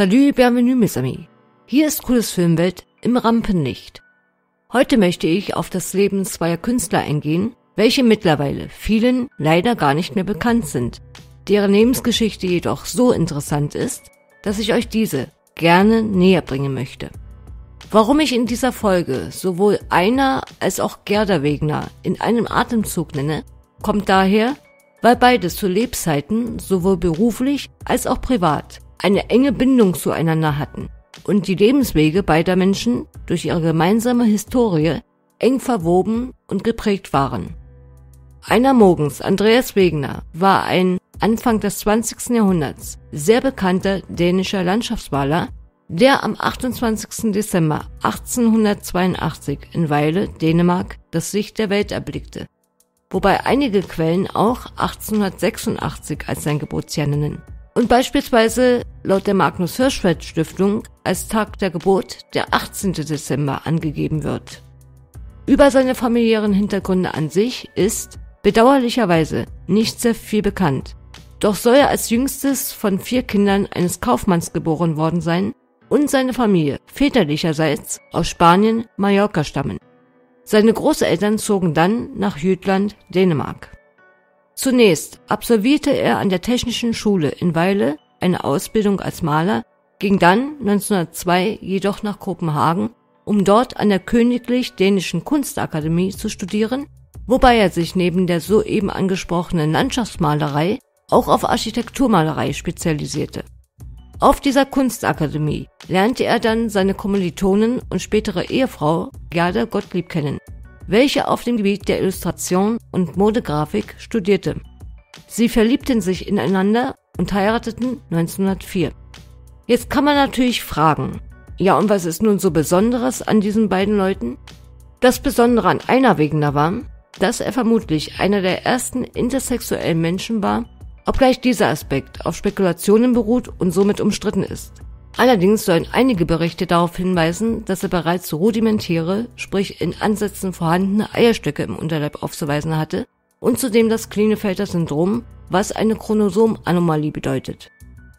Salut, bienvenue, mes amis. Hier ist Kulle's Filmwelt im Rampenlicht. Heute möchte ich auf das Leben zweier Künstler eingehen, welche mittlerweile vielen leider gar nicht mehr bekannt sind, deren Lebensgeschichte jedoch so interessant ist, dass ich euch diese gerne näher bringen möchte. Warum ich in dieser Folge sowohl Einar als auch Gerda Wegener in einem Atemzug nenne, kommt daher, weil beides zu Lebzeiten sowohl beruflich als auch privat eine enge Bindung zueinander hatten und die Lebenswege beider Menschen durch ihre gemeinsame Historie eng verwoben und geprägt waren. Einar Mogens Andreas Wegener war ein Anfang des 20. Jahrhunderts sehr bekannter dänischer Landschaftsmaler, der am 28. Dezember 1882 in Vejle, Dänemark, das Licht der Welt erblickte, wobei einige Quellen auch 1886 als sein Geburtsjahr nennen und beispielsweise laut der Magnus Hirschfeld Stiftung als Tag der Geburt der 18. Dezember angegeben wird. Über seine familiären Hintergründe an sich ist bedauerlicherweise nicht sehr viel bekannt, doch soll er als jüngstes von 4 Kindern eines Kaufmanns geboren worden sein und seine Familie väterlicherseits aus Spanien, Mallorca stammen. Seine Großeltern zogen dann nach Jütland, Dänemark. Zunächst absolvierte er an der Technischen Schule in Vejle eine Ausbildung als Maler, ging dann 1902 jedoch nach Kopenhagen, um dort an der Königlich-Dänischen Kunstakademie zu studieren, wobei er sich neben der soeben angesprochenen Landschaftsmalerei auch auf Architekturmalerei spezialisierte. Auf dieser Kunstakademie lernte er dann seine Kommilitonin und spätere Ehefrau Gerda Gottlieb kennen, welche auf dem Gebiet der Illustration und Modegrafik studierte. Sie verliebten sich ineinander und heirateten 1904. Jetzt kann man natürlich fragen, ja und was ist nun so Besonderes an diesen beiden Leuten? Das Besondere an Einar Wegener war, dass er vermutlich einer der ersten intersexuellen Menschen war, obgleich dieser Aspekt auf Spekulationen beruht und somit umstritten ist. Allerdings sollen einige Berichte darauf hinweisen, dass er bereits rudimentäre, sprich in Ansätzen vorhandene Eierstöcke im Unterleib aufzuweisen hatte und zudem das Klinefelter-Syndrom, was eine Chromosomanomalie bedeutet.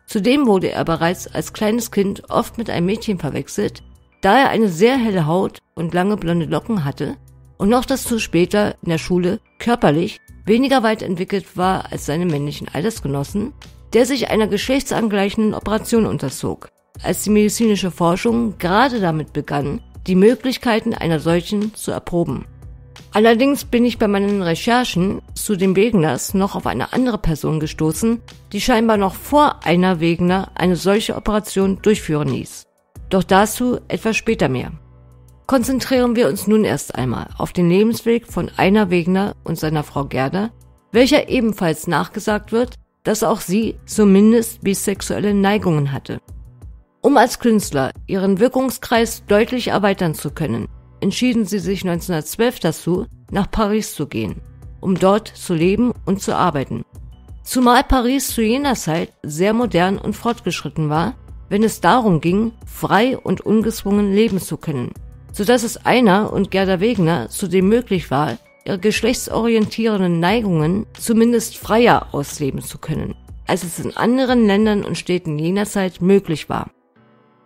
Zudem wurde er bereits als kleines Kind oft mit einem Mädchen verwechselt, da er eine sehr helle Haut und lange blonde Locken hatte und noch dazu später in der Schule körperlich weniger weit entwickelt war als seine männlichen Altersgenossen, der sich einer geschlechtsangleichenden Operation unterzog, als die medizinische Forschung gerade damit begann, die Möglichkeiten einer solchen zu erproben. Allerdings bin ich bei meinen Recherchen zu den Wegeners noch auf eine andere Person gestoßen, die scheinbar noch vor Einar Wegener eine solche Operation durchführen ließ. Doch dazu etwas später mehr. Konzentrieren wir uns nun erst einmal auf den Lebensweg von Einar Wegener und seiner Frau Gerda, welcher ebenfalls nachgesagt wird, dass auch sie zumindest bisexuelle Neigungen hatte. Um als Künstler ihren Wirkungskreis deutlich erweitern zu können, entschieden sie sich 1912 dazu, nach Paris zu gehen, um dort zu leben und zu arbeiten. Zumal Paris zu jener Zeit sehr modern und fortgeschritten war, wenn es darum ging, frei und ungezwungen leben zu können, sodass es Einar und Gerda Wegener zudem möglich war, ihre geschlechtsorientierenden Neigungen zumindest freier ausleben zu können, als es in anderen Ländern und Städten jener Zeit möglich war.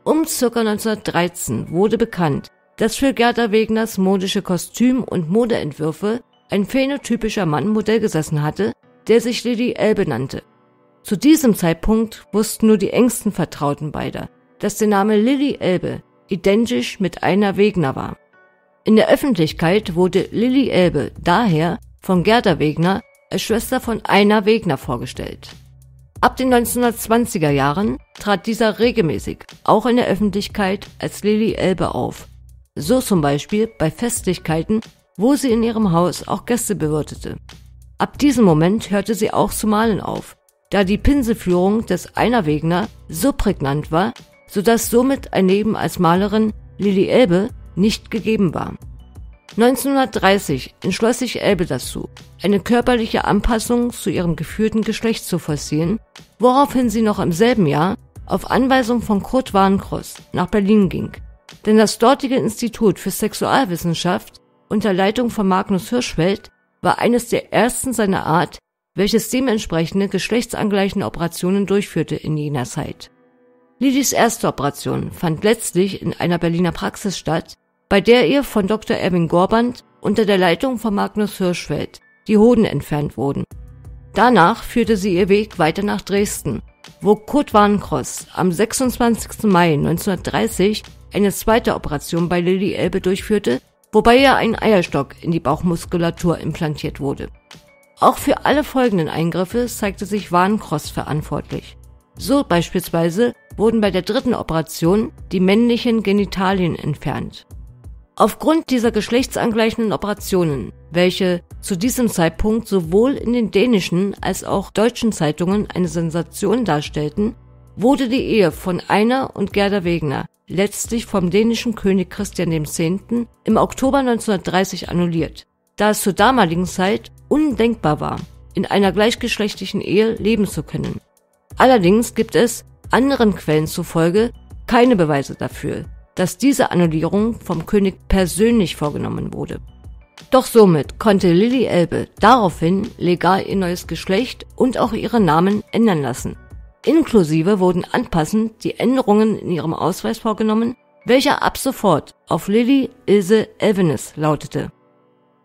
Um ca. 1913 wurde bekannt, dass für Gerda Wegeners modische Kostüm- und Modeentwürfe ein phänotypischer Mann Modell gesessen hatte, der sich Lili Elbe nannte. Zu diesem Zeitpunkt wussten nur die engsten Vertrauten beider, dass der Name Lili Elbe identisch mit Einar Wegener war. In der Öffentlichkeit wurde Lili Elbe daher von Gerda Wegener als Schwester von Einar Wegener vorgestellt. Ab den 1920er Jahren trat dieser regelmäßig auch in der Öffentlichkeit als Lili Elbe auf, so zum Beispiel bei Festlichkeiten, wo sie in ihrem Haus auch Gäste bewirtete. Ab diesem Moment hörte sie auch zu malen auf, da die Pinselführung des Einar Wegener so prägnant war, sodass somit ein Leben als Malerin Lili Elbe nicht gegeben war. 1930 entschloss sich Elbe dazu, eine körperliche Anpassung zu ihrem geführten Geschlecht zu vollziehen, woraufhin sie noch im selben Jahr auf Anweisung von Kurt Warnekros nach Berlin ging, denn das dortige Institut für Sexualwissenschaft unter Leitung von Magnus Hirschfeld war eines der ersten seiner Art, welches dementsprechende geschlechtsangleichende Operationen durchführte in jener Zeit. Lilis erste Operation fand letztlich in einer Berliner Praxis statt, bei der ihr von Dr. Erwin Gohrbardt unter der Leitung von Magnus Hirschfeld die Hoden entfernt wurden. Danach führte sie ihr Weg weiter nach Dresden, wo Kurt Warnekros am 26. Mai 1930 eine zweite Operation bei Lili Elbe durchführte, wobei ihr ein Eierstock in die Bauchmuskulatur implantiert wurde. Auch für alle folgenden Eingriffe zeigte sich Warnekros verantwortlich. So beispielsweise wurden bei der dritten Operation die männlichen Genitalien entfernt. Aufgrund dieser geschlechtsangleichenden Operationen, welche zu diesem Zeitpunkt sowohl in den dänischen als auch deutschen Zeitungen eine Sensation darstellten, wurde die Ehe von Einar und Gerda Wegener letztlich vom dänischen König Christian X. im Oktober 1930 annulliert, da es zur damaligen Zeit undenkbar war, in einer gleichgeschlechtlichen Ehe leben zu können. Allerdings gibt es, anderen Quellen zufolge, keine Beweise dafür, dass diese Annullierung vom König persönlich vorgenommen wurde. Doch somit konnte Lili Elbe daraufhin legal ihr neues Geschlecht und auch ihren Namen ändern lassen. Inklusive wurden anpassend die Änderungen in ihrem Ausweis vorgenommen, welcher ab sofort auf Lili Ilse Elvenes lautete.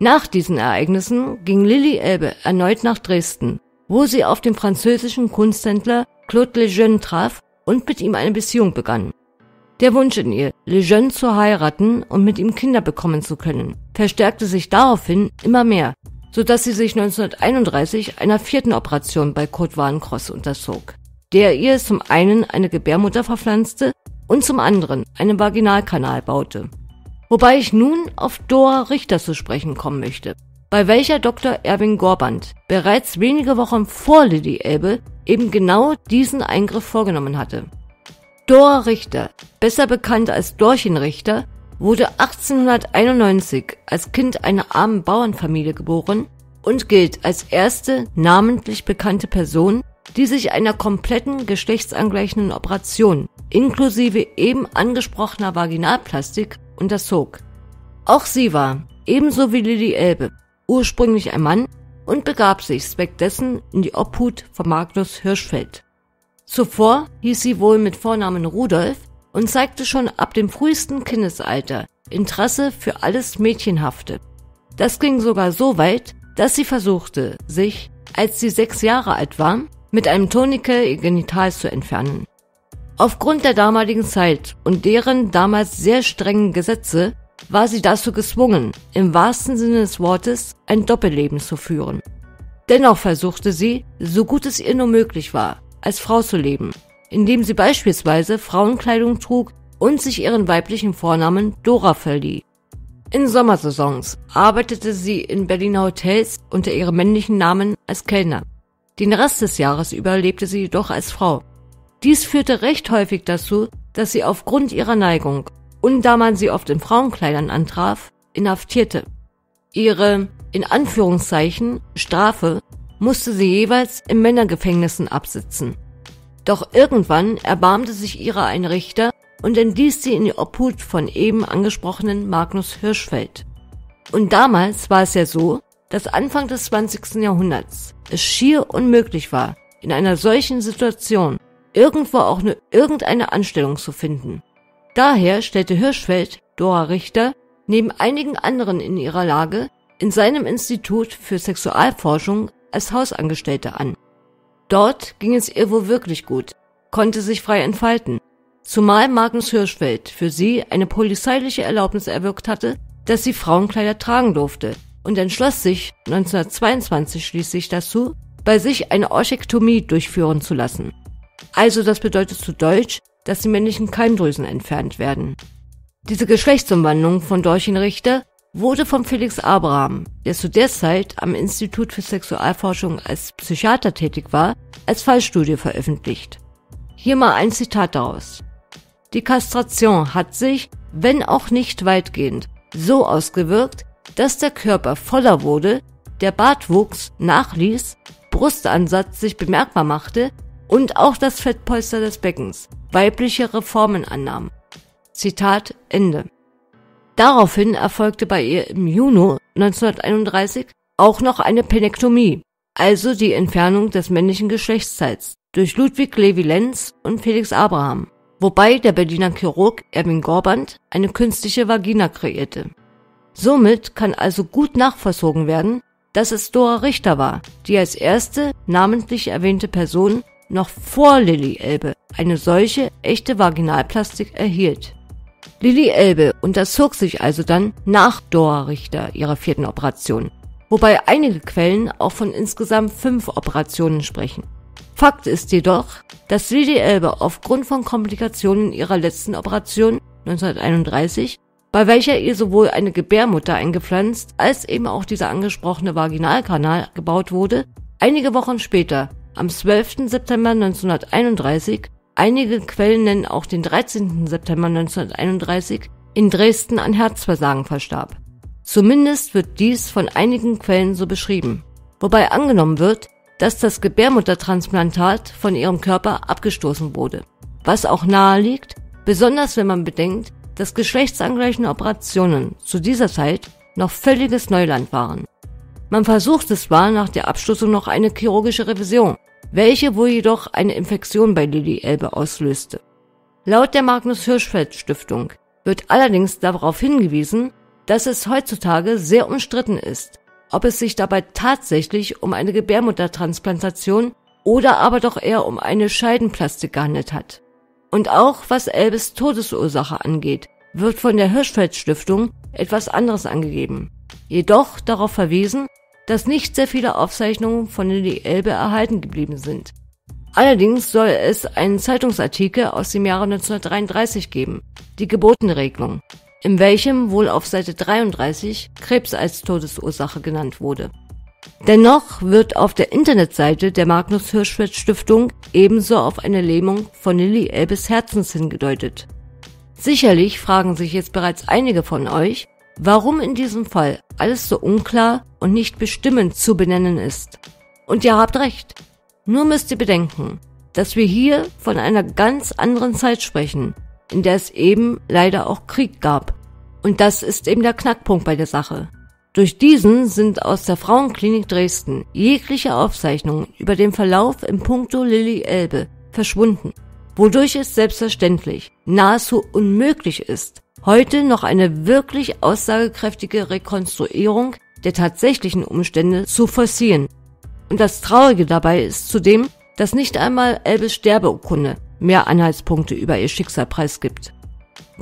Nach diesen Ereignissen ging Lili Elbe erneut nach Dresden, wo sie auf den französischen Kunsthändler Claude Lejeune traf und mit ihm eine Beziehung begann. Der Wunsch in ihr, Lejeune zu heiraten und mit ihm Kinder bekommen zu können, verstärkte sich daraufhin immer mehr, sodass sie sich 1931 einer vierten Operation bei Kurt Warnekros unterzog, der ihr zum einen eine Gebärmutter verpflanzte und zum anderen einen Vaginalkanal baute. Wobei ich nun auf Dora Richter zu sprechen kommen möchte, bei welcher Dr. Erwin Gohrbardt bereits wenige Wochen vor Lili Elbe eben genau diesen Eingriff vorgenommen hatte. Dora Richter, besser bekannt als Dorchen Richter, wurde 1891 als Kind einer armen Bauernfamilie geboren und gilt als erste namentlich bekannte Person, die sich einer kompletten geschlechtsangleichenden Operation inklusive eben angesprochener Vaginalplastik unterzog. Auch sie war, ebenso wie Lili Elbe, ursprünglich ein Mann und begab sich zweck dessen in die Obhut von Magnus Hirschfeld. Zuvor hieß sie wohl mit Vornamen Rudolf und zeigte schon ab dem frühesten Kindesalter Interesse für alles Mädchenhafte. Das ging sogar so weit, dass sie versuchte, sich, als sie 6 Jahre alt war, mit einem Toniker ihr Genital zu entfernen. Aufgrund der damaligen Zeit und deren damals sehr strengen Gesetze war sie dazu gezwungen, im wahrsten Sinne des Wortes ein Doppelleben zu führen. Dennoch versuchte sie, so gut es ihr nur möglich war, als Frau zu leben, indem sie beispielsweise Frauenkleidung trug und sich ihren weiblichen Vornamen Dora verlieh. In Sommersaisons arbeitete sie in Berliner Hotels unter ihrem männlichen Namen als Kellner. Den Rest des Jahres über lebte sie jedoch als Frau. Dies führte recht häufig dazu, dass sie aufgrund ihrer Neigung und da man sie oft in Frauenkleidern antraf, inhaftierte. Ihre, in Anführungszeichen, Strafe musste sie jeweils in Männergefängnissen absitzen. Doch irgendwann erbarmte sich ihrer ein Richter und entließ sie in die Obhut von eben angesprochenen Magnus Hirschfeld. Und damals war es ja so, dass Anfang des 20. Jahrhunderts es schier unmöglich war, in einer solchen Situation irgendwo auch nur irgendeine Anstellung zu finden. Daher stellte Hirschfeld Dora Richter neben einigen anderen in ihrer Lage in seinem Institut für Sexualforschung als Hausangestellte an. Dort ging es ihr wohl wirklich gut, konnte sich frei entfalten, zumal Magnus Hirschfeld für sie eine polizeiliche Erlaubnis erwirkt hatte, dass sie Frauenkleider tragen durfte und entschloss sich 1922 schließlich dazu, bei sich eine Orchiektomie durchführen zu lassen. Also das bedeutet zu Deutsch, dass die männlichen Keimdrüsen entfernt werden. Diese Geschlechtsumwandlung von Dorchen Richter wurde von Felix Abraham, der zu der Zeit am Institut für Sexualforschung als Psychiater tätig war, als Fallstudie veröffentlicht. Hier mal ein Zitat daraus. Die Kastration hat sich, wenn auch nicht weitgehend, so ausgewirkt, dass der Körper voller wurde, der Bartwuchs nachließ, Brustansatz sich bemerkbar machte und auch das Fettpolster des Beckens weiblichere Formen annahm. Zitat Ende. Daraufhin erfolgte bei ihr im Juni 1931 auch noch eine Penektomie, also die Entfernung des männlichen Geschlechtsteils, durch Ludwig Levy-Lenz und Felix Abraham, wobei der Berliner Chirurg Erwin Gohrbardt eine künstliche Vagina kreierte. Somit kann also gut nachvollzogen werden, dass es Dora Richter war, die als erste namentlich erwähnte Person noch vor Lili Elbe eine solche echte Vaginalplastik erhielt. Lili Elbe unterzog sich also dann nach Dora Richter ihrer vierten Operation, wobei einige Quellen auch von insgesamt 5 Operationen sprechen. Fakt ist jedoch, dass Lili Elbe aufgrund von Komplikationen ihrer letzten Operation 1931, bei welcher ihr sowohl eine Gebärmutter eingepflanzt als eben auch dieser angesprochene Vaginalkanal gebaut wurde, einige Wochen später, am 12. September 1931, einige Quellen nennen auch den 13. September 1931, in Dresden an Herzversagen verstarb. Zumindest wird dies von einigen Quellen so beschrieben, wobei angenommen wird, dass das Gebärmuttertransplantat von ihrem Körper abgestoßen wurde, was auch nahe liegt, besonders wenn man bedenkt, dass geschlechtsangleichende Operationen zu dieser Zeit noch völliges Neuland waren. Man versuchte zwar nach der Abstoßung noch eine chirurgische Revision, welche wohl jedoch eine Infektion bei Lili Elbe auslöste. Laut der Magnus Hirschfeld Stiftung wird allerdings darauf hingewiesen, dass es heutzutage sehr umstritten ist, ob es sich dabei tatsächlich um eine Gebärmuttertransplantation oder aber doch eher um eine Scheidenplastik gehandelt hat. Und auch was Elbes Todesursache angeht, wird von der Hirschfeld Stiftung etwas anderes angegeben. Jedoch darauf verwiesen, dass nicht sehr viele Aufzeichnungen von Lili Elbe erhalten geblieben sind. Allerdings soll es einen Zeitungsartikel aus dem Jahre 1933 geben, die Geburtenregelung, in welchem wohl auf Seite 33 Krebs als Todesursache genannt wurde. Dennoch wird auf der Internetseite der Magnus Hirschfeld Stiftung ebenso auf eine Lähmung von Lili Elbes Herzens hingedeutet. Sicherlich fragen sich jetzt bereits einige von euch, warum in diesem Fall alles so unklar und nicht bestimmend zu benennen ist. Und ihr habt recht. Nur müsst ihr bedenken, dass wir hier von einer ganz anderen Zeit sprechen, in der es eben leider auch Krieg gab. Und das ist eben der Knackpunkt bei der Sache. Durch diesen sind aus der Frauenklinik Dresden jegliche Aufzeichnungen über den Verlauf in puncto Lili Elbe verschwunden, wodurch es selbstverständlich nahezu unmöglich ist, heute noch eine wirklich aussagekräftige Rekonstruierung der tatsächlichen Umstände zu forcieren. Und das Traurige dabei ist zudem, dass nicht einmal Elbes Sterbeurkunde mehr Anhaltspunkte über ihr Schicksal preisgibt.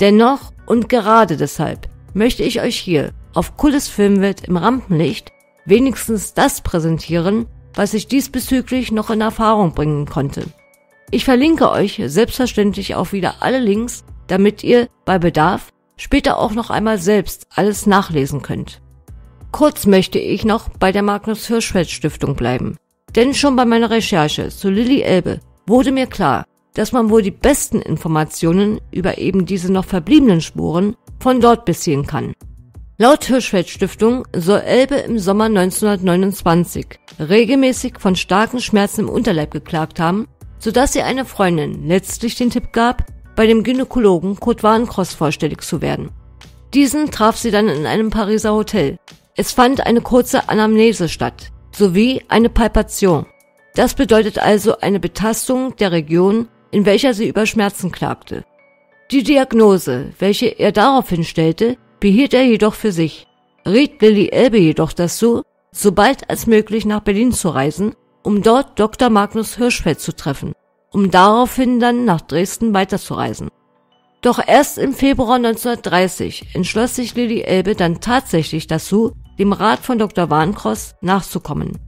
Dennoch und gerade deshalb möchte ich euch hier auf Kulle's Filmwelt im Rampenlicht wenigstens das präsentieren, was ich diesbezüglich noch in Erfahrung bringen konnte. Ich verlinke euch selbstverständlich auch wieder alle Links, damit ihr bei Bedarf später auch noch einmal selbst alles nachlesen könnt. Kurz möchte ich noch bei der Magnus Hirschfeld Stiftung bleiben, denn schon bei meiner Recherche zu Lili Elbe wurde mir klar, dass man wohl die besten Informationen über eben diese noch verbliebenen Spuren von dort beziehen kann. Laut Hirschfeld Stiftung soll Elbe im Sommer 1929 regelmäßig von starken Schmerzen im Unterleib geklagt haben, sodass ihr eine Freundin letztlich den Tipp gab, bei dem Gynäkologen Kurt Warnekros vorstellig zu werden. Diesen traf sie dann in einem Pariser Hotel. Es fand eine kurze Anamnese statt, sowie eine Palpation. Das bedeutet also eine Betastung der Region, in welcher sie über Schmerzen klagte. Die Diagnose, welche er daraufhin stellte, behielt er jedoch für sich, riet Lili Elbe jedoch dazu, so bald als möglich nach Berlin zu reisen, um dort Dr. Magnus Hirschfeld zu treffen, um daraufhin dann nach Dresden weiterzureisen. Doch erst im Februar 1930 entschloss sich Lili Elbe dann tatsächlich dazu, dem Rat von Dr. Warnekros nachzukommen.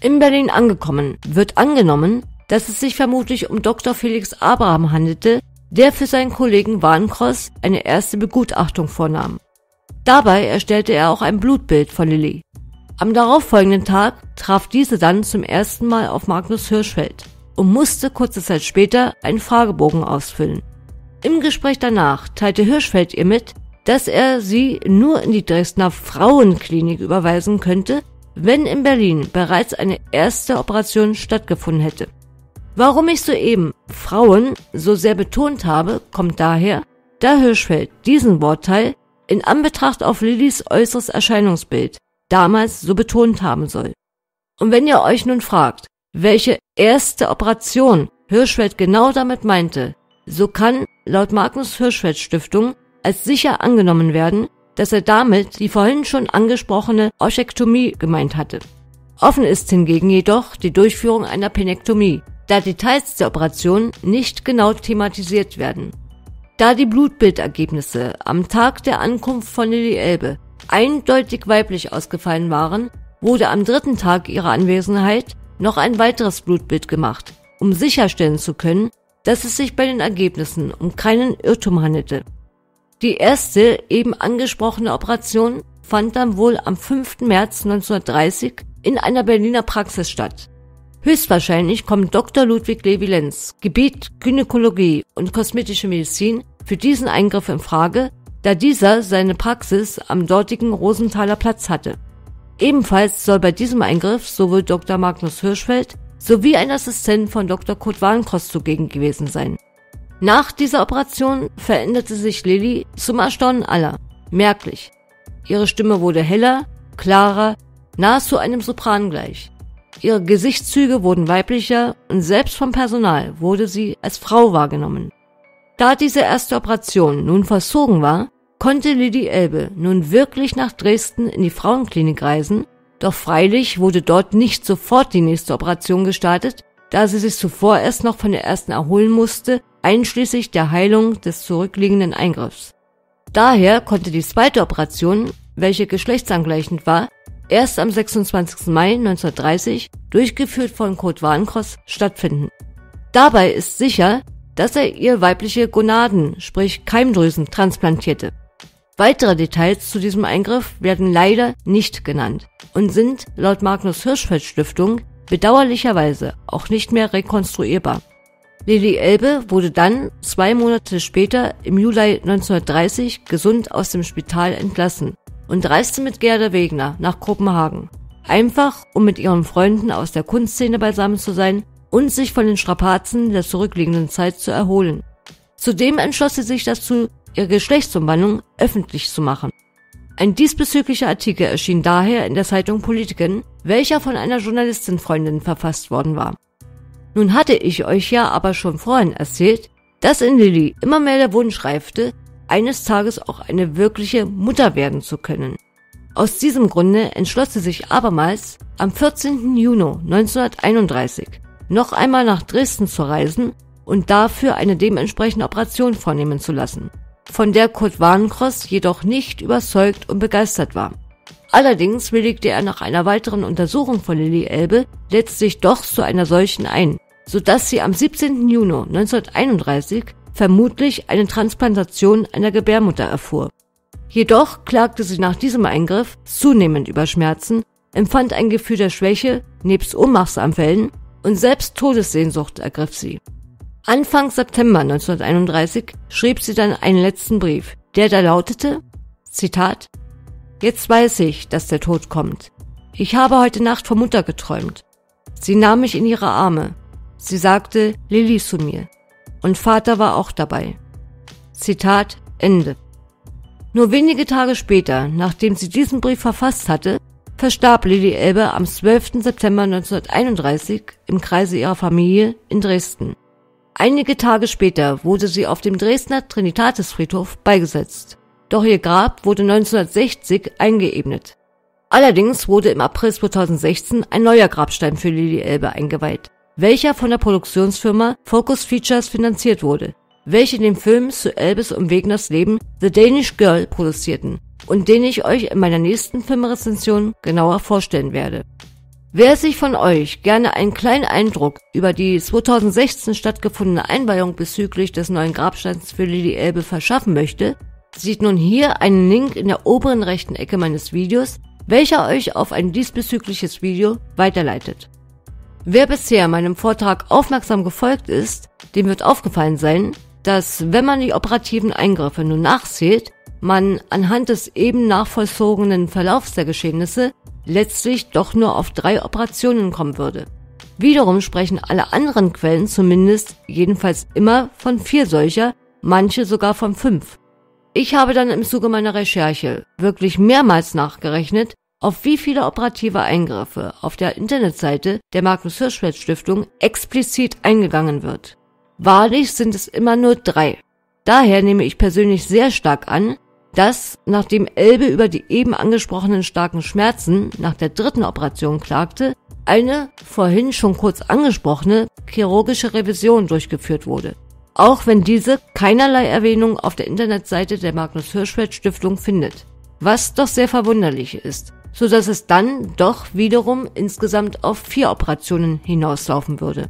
In Berlin angekommen, wird angenommen, dass es sich vermutlich um Dr. Felix Abraham handelte, der für seinen Kollegen Warnekros eine erste Begutachtung vornahm. Dabei erstellte er auch ein Blutbild von Lili. Am darauffolgenden Tag traf diese dann zum ersten Mal auf Magnus Hirschfeld und musste kurze Zeit später einen Fragebogen ausfüllen. Im Gespräch danach teilte Hirschfeld ihr mit, dass er sie nur in die Dresdner Frauenklinik überweisen könnte, wenn in Berlin bereits eine erste Operation stattgefunden hätte. Warum ich soeben Frauen so sehr betont habe, kommt daher, da Hirschfeld diesen Wortteil in Anbetracht auf Lilis äußeres Erscheinungsbild damals so betont haben soll. Und wenn ihr euch nun fragt, welche erste Operation Hirschfeld genau damit meinte, So kann laut Magnus Hirschfeld Stiftung als sicher angenommen werden, dass er damit die vorhin schon angesprochene Orchiektomie gemeint hatte. Offen ist hingegen jedoch die Durchführung einer Penektomie, da Details der Operation nicht genau thematisiert werden. Da die Blutbildergebnisse am Tag der Ankunft von Lili Elbe eindeutig weiblich ausgefallen waren, wurde am dritten Tag ihrer Anwesenheit noch ein weiteres Blutbild gemacht, um sicherstellen zu können, dass es sich bei den Ergebnissen um keinen Irrtum handelte. Die erste eben angesprochene Operation fand dann wohl am 5. März 1930 in einer Berliner Praxis statt. Höchstwahrscheinlich kommt Dr. Ludwig Levy-Lenz, Gebiet Gynäkologie und kosmetische Medizin, für diesen Eingriff in Frage, da dieser seine Praxis am dortigen Rosenthaler Platz hatte. Ebenfalls soll bei diesem Eingriff sowohl Dr. Magnus Hirschfeld sowie ein Assistent von Dr. Kurt Warnekros zugegen gewesen sein. Nach dieser Operation veränderte sich Lili zum Erstaunen aller merklich. Ihre Stimme wurde heller, klarer, nahezu einem Sopran gleich. Ihre Gesichtszüge wurden weiblicher und selbst vom Personal wurde sie als Frau wahrgenommen. Da diese erste Operation nun verzogen war, konnte Lili Elbe nun wirklich nach Dresden in die Frauenklinik reisen, doch freilich wurde dort nicht sofort die nächste Operation gestartet, da sie sich zuvor erst noch von der ersten erholen musste, einschließlich der Heilung des zurückliegenden Eingriffs. Daher konnte die zweite Operation, welche geschlechtsangleichend war, erst am 26. Mai 1930, durchgeführt von Kurt Warnekros, stattfinden. Dabei ist sicher, dass er ihr weibliche Gonaden, sprich Keimdrüsen, transplantierte. Weitere Details zu diesem Eingriff werden leider nicht genannt und sind laut Magnus Hirschfeld Stiftung bedauerlicherweise auch nicht mehr rekonstruierbar. Lili Elbe wurde dann 2 Monate später im Juli 1930 gesund aus dem Spital entlassen und reiste mit Gerda Wegener nach Kopenhagen, einfach um mit ihren Freunden aus der Kunstszene beisammen zu sein und sich von den Strapazen der zurückliegenden Zeit zu erholen. Zudem entschloss sie sich dazu, ihre Geschlechtsumwandlung öffentlich zu machen. Ein diesbezüglicher Artikel erschien daher in der Zeitung Politiken, welcher von einer Journalistin-Freundin verfasst worden war. Nun hatte ich euch ja aber schon vorhin erzählt, dass in Lili immer mehr der Wunsch reifte, eines Tages auch eine wirkliche Mutter werden zu können. Aus diesem Grunde entschloss sie sich abermals, am 14. Juni 1931 noch einmal nach Dresden zu reisen und dafür eine dementsprechende Operation vornehmen zu lassen, von der Kurt Warnekros jedoch nicht überzeugt und begeistert war. Allerdings willigte er nach einer weiteren Untersuchung von Lili Elbe letztlich doch zu einer solchen ein, sodass sie am 17. Juni 1931 vermutlich eine Transplantation einer Gebärmutter erfuhr. Jedoch klagte sie nach diesem Eingriff zunehmend über Schmerzen, empfand ein Gefühl der Schwäche nebst Ohnmachtsanfällen und selbst Todessehnsucht ergriff sie. Anfang September 1931 schrieb sie dann einen letzten Brief, der da lautete, Zitat, »Jetzt weiß ich, dass der Tod kommt. Ich habe heute Nacht von Mutter geträumt. Sie nahm mich in ihre Arme. Sie sagte, Lili zu mir. Und Vater war auch dabei.« Zitat Ende. Nur wenige Tage später, nachdem sie diesen Brief verfasst hatte, verstarb Lili Elbe am 12. September 1931 im Kreise ihrer Familie in Dresden. Einige Tage später wurde sie auf dem Dresdner Trinitatisfriedhof beigesetzt, doch ihr Grab wurde 1960 eingeebnet. Allerdings wurde im April 2016 ein neuer Grabstein für Lili Elbe eingeweiht, welcher von der Produktionsfirma Focus Features finanziert wurde, welche den Film zu Elbes und Wegeners Leben The Danish Girl produzierten und den ich euch in meiner nächsten Filmrezension genauer vorstellen werde. Wer sich von euch gerne einen kleinen Eindruck über die 2016 stattgefundene Einweihung bezüglich des neuen Grabsteins für Lili Elbe verschaffen möchte, sieht nun hier einen Link in der oberen rechten Ecke meines Videos, welcher euch auf ein diesbezügliches Video weiterleitet. Wer bisher meinem Vortrag aufmerksam gefolgt ist, dem wird aufgefallen sein, dass, wenn man die operativen Eingriffe nun nachzählt, man anhand des eben nachvollzogenen Verlaufs der Geschehnisse letztlich doch nur auf 3 Operationen kommen würde. Wiederum sprechen alle anderen Quellen zumindest jedenfalls immer von 4 solcher, manche sogar von 5. Ich habe dann im Zuge meiner Recherche wirklich mehrmals nachgerechnet, auf wie viele operative Eingriffe auf der Internetseite der Magnus Hirschfeld Stiftung explizit eingegangen wird. Wahrlich sind es immer nur 3. Daher nehme ich persönlich sehr stark an, dass, nachdem Elbe über die eben angesprochenen starken Schmerzen nach der 3. Operation klagte, eine vorhin schon kurz angesprochene chirurgische Revision durchgeführt wurde. Auch wenn diese keinerlei Erwähnung auf der Internetseite der Magnus Hirschfeld Stiftung findet. Was doch sehr verwunderlich ist, so dass es dann doch wiederum insgesamt auf 4 Operationen hinauslaufen würde.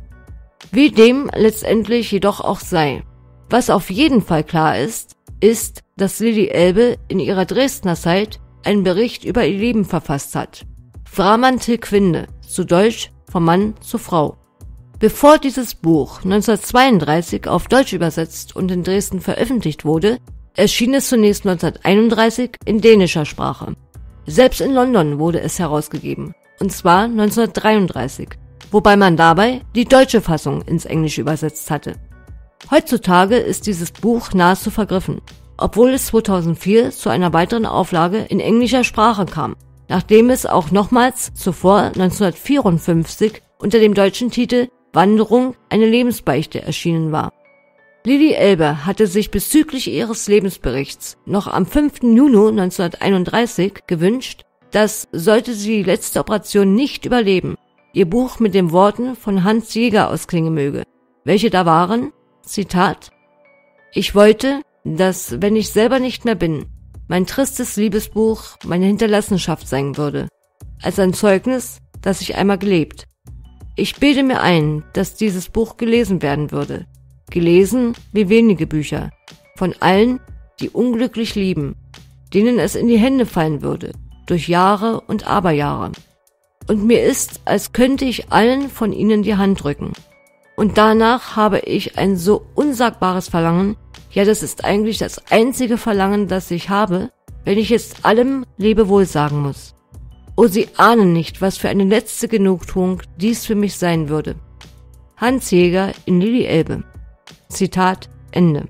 Wie dem letztendlich jedoch auch sei. Was auf jeden Fall klar ist, ist, dass Lili Elbe in ihrer Dresdner Zeit einen Bericht über ihr Leben verfasst hat. Fra man til kvinde, zu Deutsch vom Mann zur Frau. Bevor dieses Buch 1932 auf Deutsch übersetzt und in Dresden veröffentlicht wurde, erschien es zunächst 1931 in dänischer Sprache. Selbst in London wurde es herausgegeben, und zwar 1933, wobei man dabei die deutsche Fassung ins Englische übersetzt hatte. Heutzutage ist dieses Buch nahezu vergriffen, obwohl es 2004 zu einer weiteren Auflage in englischer Sprache kam, nachdem es auch nochmals zuvor 1954 unter dem deutschen Titel Wanderung – Eine Lebensbeichte erschienen war. Lili Elbe hatte sich bezüglich ihres Lebensberichts noch am 5. Juni 1931 gewünscht, dass, sollte sie die letzte Operation nicht überleben, ihr Buch mit den Worten von Hans Jäger ausklingen möge, welche da waren, Zitat: Ich wollte, dass, wenn ich selber nicht mehr bin, mein tristes Liebesbuch meine Hinterlassenschaft sein würde, als ein Zeugnis, dass ich einmal gelebt. Ich bilde mir ein, dass dieses Buch gelesen werden würde. Gelesen wie wenige Bücher. Von allen, die unglücklich lieben, denen es in die Hände fallen würde, durch Jahre und Aberjahre. Und mir ist, als könnte ich allen von ihnen die Hand drücken. Und danach habe ich ein so unsagbares Verlangen, ja, das ist eigentlich das einzige Verlangen, das ich habe, wenn ich jetzt allem Lebewohl sagen muss. Oh, Sie ahnen nicht, was für eine letzte Genugtuung dies für mich sein würde. Hans Jäger in Lili Elbe. Zitat Ende.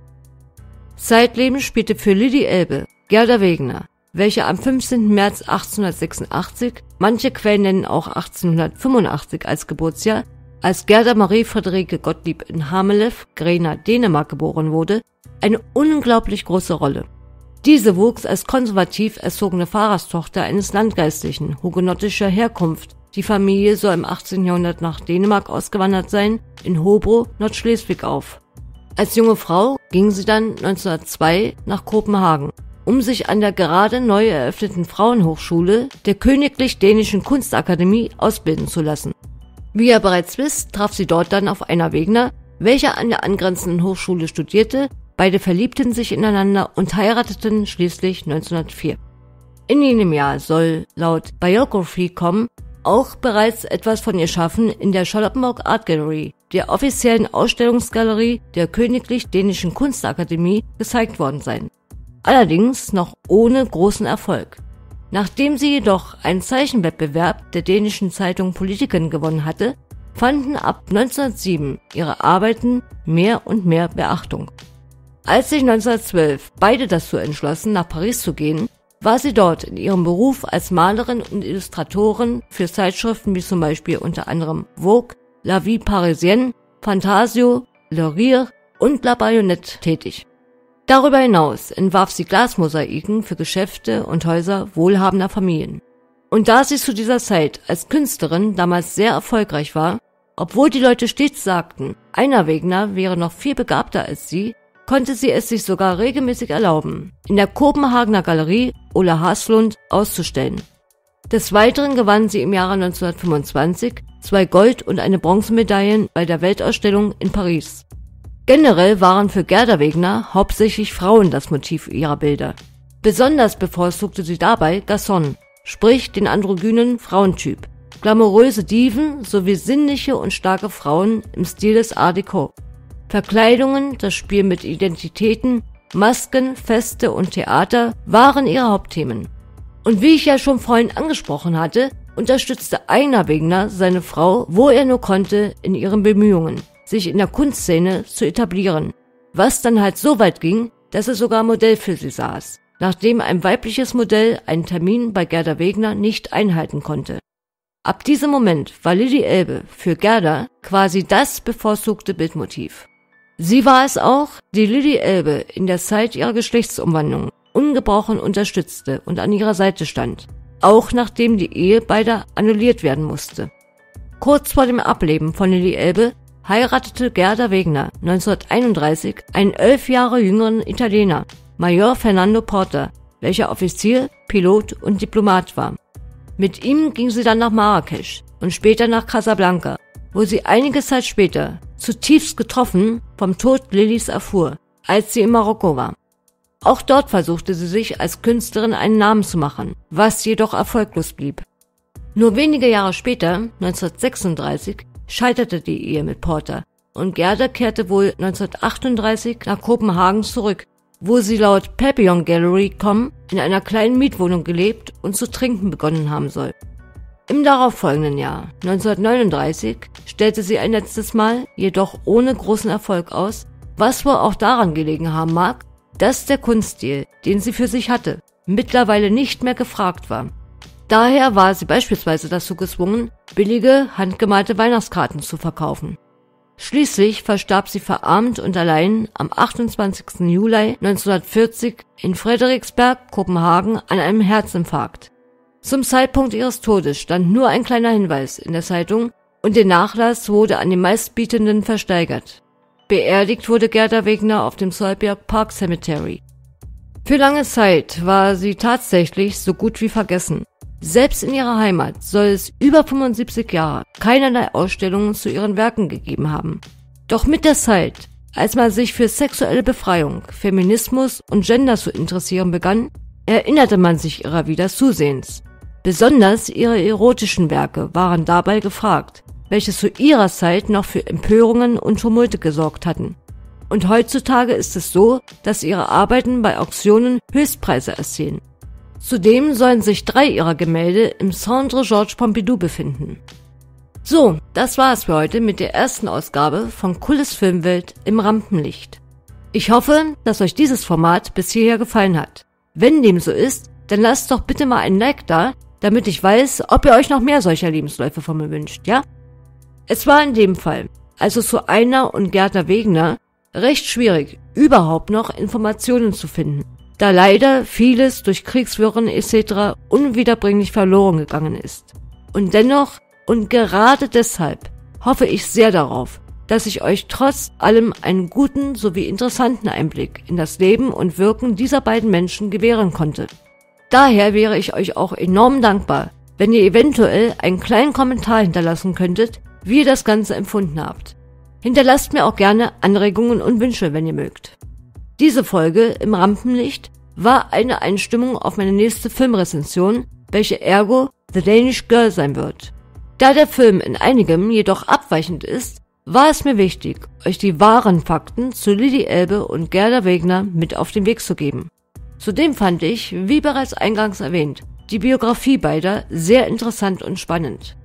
Zeitleben spielte für Lili Elbe Gerda Wegener, welche am 15. März 1886, manche Quellen nennen auch 1885 als Geburtsjahr, als Gerda Marie Friederike Gottlieb in Hamelev, Grena, Dänemark geboren wurde, eine unglaublich große Rolle. Diese wuchs als konservativ erzogene Fahrerstochter eines Landgeistlichen hugenottischer Herkunft. Die Familie soll im 18. Jahrhundert nach Dänemark ausgewandert sein, in Hobro, Nordschleswig auf. Als junge Frau ging sie dann 1902 nach Kopenhagen, um sich an der gerade neu eröffneten Frauenhochschule der Königlich-Dänischen Kunstakademie ausbilden zu lassen. Wie ihr bereits wisst, traf sie dort dann auf Einar Wegener, welcher an der angrenzenden Hochschule studierte. Beide verliebten sich ineinander und heirateten schließlich 1904. In jenem Jahr soll laut Biography.com auch bereits etwas von ihr Schaffen in der Charlottenburg Art Gallery, der offiziellen Ausstellungsgalerie der Königlich-Dänischen Kunstakademie, gezeigt worden sein. Allerdings noch ohne großen Erfolg. Nachdem sie jedoch einen Zeichenwettbewerb der dänischen Zeitung Politiken gewonnen hatte, fanden ab 1907 ihre Arbeiten mehr und mehr Beachtung. Als sich 1912 beide dazu entschlossen, nach Paris zu gehen, war sie dort in ihrem Beruf als Malerin und Illustratorin für Zeitschriften wie zum Beispiel unter anderem Vogue, La Vie Parisienne, Fantasio, Le Rire und La Bayonette tätig. Darüber hinaus entwarf sie Glasmosaiken für Geschäfte und Häuser wohlhabender Familien. Und da sie zu dieser Zeit als Künstlerin damals sehr erfolgreich war, obwohl die Leute stets sagten, Einar Wegener wäre noch viel begabter als sie, konnte sie es sich sogar regelmäßig erlauben, in der Kopenhagener Galerie Ole Haslund auszustellen. Des Weiteren gewann sie im Jahre 1925 2 Gold- und eine Bronzemedaille bei der Weltausstellung in Paris. Generell waren für Gerda Wegener hauptsächlich Frauen das Motiv ihrer Bilder. Besonders bevorzugte sie dabei Garçon, sprich den androgynen Frauentyp, glamouröse Diven sowie sinnliche und starke Frauen im Stil des Art Deco. Verkleidungen, das Spiel mit Identitäten, Masken, Feste und Theater waren ihre Hauptthemen. Und wie ich ja schon vorhin angesprochen hatte, unterstützte Einar Wegener seine Frau, wo er nur konnte, in ihren Bemühungen, sich in der Kunstszene zu etablieren, was dann halt so weit ging, dass er sogar Modell für sie saß, nachdem ein weibliches Modell einen Termin bei Gerda Wegener nicht einhalten konnte. Ab diesem Moment war Lili Elbe für Gerda quasi das bevorzugte Bildmotiv. Sie war es auch, die Lili Elbe in der Zeit ihrer Geschlechtsumwandlung ungebrochen unterstützte und an ihrer Seite stand, auch nachdem die Ehe beider annulliert werden musste. Kurz vor dem Ableben von Lili Elbe heiratete Gerda Wegener 1931 einen 11 Jahre jüngeren Italiener, Major Fernando Porta, welcher Offizier, Pilot und Diplomat war. Mit ihm ging sie dann nach Marrakesch und später nach Casablanca, wo sie einige Zeit später, zutiefst getroffen, vom Tod Lilis erfuhr, als sie in Marokko war. Auch dort versuchte sie sich als Künstlerin einen Namen zu machen, was jedoch erfolglos blieb. Nur wenige Jahre später, 1936, scheiterte die Ehe mit Porter und Gerda kehrte wohl 1938 nach Kopenhagen zurück, wo sie laut Papillon Gallery.com in einer kleinen Mietwohnung gelebt und zu trinken begonnen haben soll. Im darauffolgenden Jahr, 1939, stellte sie ein letztes Mal, jedoch ohne großen Erfolg aus, was wohl auch daran gelegen haben mag, dass der Kunststil, den sie für sich hatte, mittlerweile nicht mehr gefragt war. Daher war sie beispielsweise dazu gezwungen, billige, handgemalte Weihnachtskarten zu verkaufen. Schließlich verstarb sie verarmt und allein am 28. Juli 1940 in Frederiksberg, Kopenhagen, an einem Herzinfarkt. Zum Zeitpunkt ihres Todes stand nur ein kleiner Hinweis in der Zeitung und der Nachlass wurde an den Meistbietenden versteigert. Beerdigt wurde Gerda Wegener auf dem Solbjerg Park Cemetery. Für lange Zeit war sie tatsächlich so gut wie vergessen. Selbst in ihrer Heimat soll es über 75 Jahre keinerlei Ausstellungen zu ihren Werken gegeben haben. Doch mit der Zeit, als man sich für sexuelle Befreiung, Feminismus und Gender zu interessieren begann, erinnerte man sich ihrer wieder zusehends. Besonders ihre erotischen Werke waren dabei gefragt, welche zu ihrer Zeit noch für Empörungen und Tumulte gesorgt hatten. Und heutzutage ist es so, dass ihre Arbeiten bei Auktionen Höchstpreise erzielen. Zudem sollen sich 3 ihrer Gemälde im Centre Georges Pompidou befinden. So, das war es für heute mit der ersten Ausgabe von Kulle's Filmwelt im Rampenlicht. Ich hoffe, dass euch dieses Format bis hierher gefallen hat. Wenn dem so ist, dann lasst doch bitte mal ein Like da, damit ich weiß, ob ihr euch noch mehr solcher Lebensläufe von mir wünscht, ja? Es war in dem Fall, also zu Einar und Gerda Wegener, recht schwierig, überhaupt noch Informationen zu finden, da leider vieles durch Kriegswirren etc. unwiederbringlich verloren gegangen ist. Und dennoch und gerade deshalb hoffe ich sehr darauf, dass ich euch trotz allem einen guten sowie interessanten Einblick in das Leben und Wirken dieser beiden Menschen gewähren konnte. Daher wäre ich euch auch enorm dankbar, wenn ihr eventuell einen kleinen Kommentar hinterlassen könntet, wie ihr das Ganze empfunden habt. Hinterlasst mir auch gerne Anregungen und Wünsche, wenn ihr mögt. Diese Folge im Rampenlicht war eine Einstimmung auf meine nächste Filmrezension, welche ergo The Danish Girl sein wird. Da der Film in einigem jedoch abweichend ist, war es mir wichtig, euch die wahren Fakten zu Lili Elbe und Gerda Wegener mit auf den Weg zu geben. Zudem fand ich, wie bereits eingangs erwähnt, die Biografie beider sehr interessant und spannend.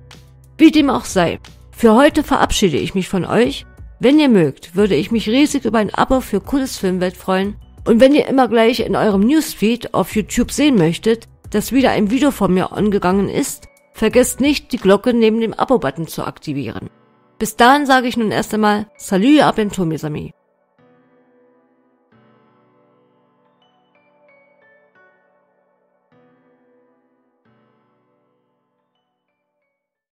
Wie dem auch sei, für heute verabschiede ich mich von euch. Wenn ihr mögt, würde ich mich riesig über ein Abo für Kulle's Filmwelt freuen und wenn ihr immer gleich in eurem Newsfeed auf YouTube sehen möchtet, dass wieder ein Video von mir angegangen ist, vergesst nicht, die Glocke neben dem Abo-Button zu aktivieren. Bis dahin sage ich nun erst einmal Salut à bientôt mes amis.